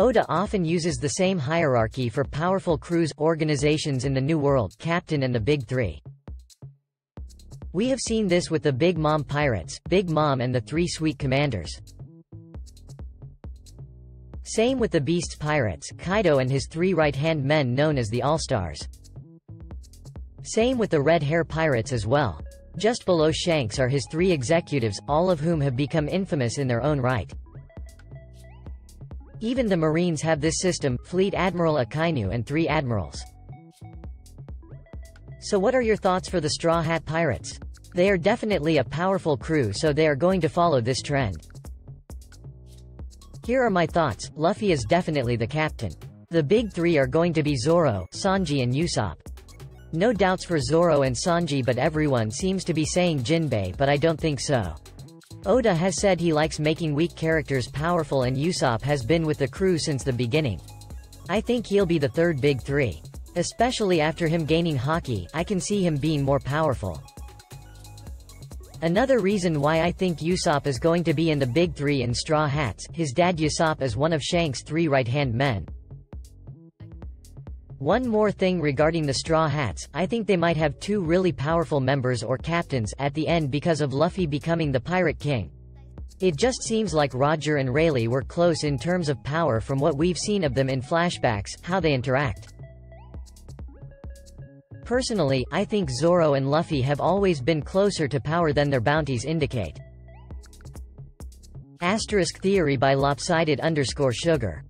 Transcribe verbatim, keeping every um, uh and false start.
Oda often uses the same hierarchy for powerful cruise organizations in the New World, Captain and the Big Three. We have seen this with the Big Mom Pirates, Big Mom and the Three Sweet Commanders. Same with the Beasts Pirates, Kaido and his three right-hand men known as the All-Stars. Same with the Red Hair Pirates as well. Just below Shanks are his three executives, all of whom have become infamous in their own right. Even the Marines have this system, Fleet Admiral Akainu and three admirals. So what are your thoughts for the Straw Hat Pirates? They are definitely a powerful crew, so they are going to follow this trend. Here are my thoughts. Luffy is definitely the captain. The big three are going to be Zoro, Sanji and Usopp. No doubts for Zoro and Sanji, but everyone seems to be saying Jinbe, but I don't think so. Oda has said he likes making weak characters powerful, and Usopp has been with the crew since the beginning. I think he'll be the third big three. Especially after him gaining haki, I can see him being more powerful. Another reason why I think Usopp is going to be in the Big Three in Straw Hats, his dad Usopp is one of Shanks' three right-hand men. One more thing regarding the Straw Hats, I think they might have two really powerful members or captains at the end because of Luffy becoming the Pirate King. It just seems like Roger and Rayleigh were close in terms of power from what we've seen of them in flashbacks, how they interact. Personally, I think Zoro and Luffy have always been closer to power than their bounties indicate. Asterisk theory by Lopsided underscore Sugar.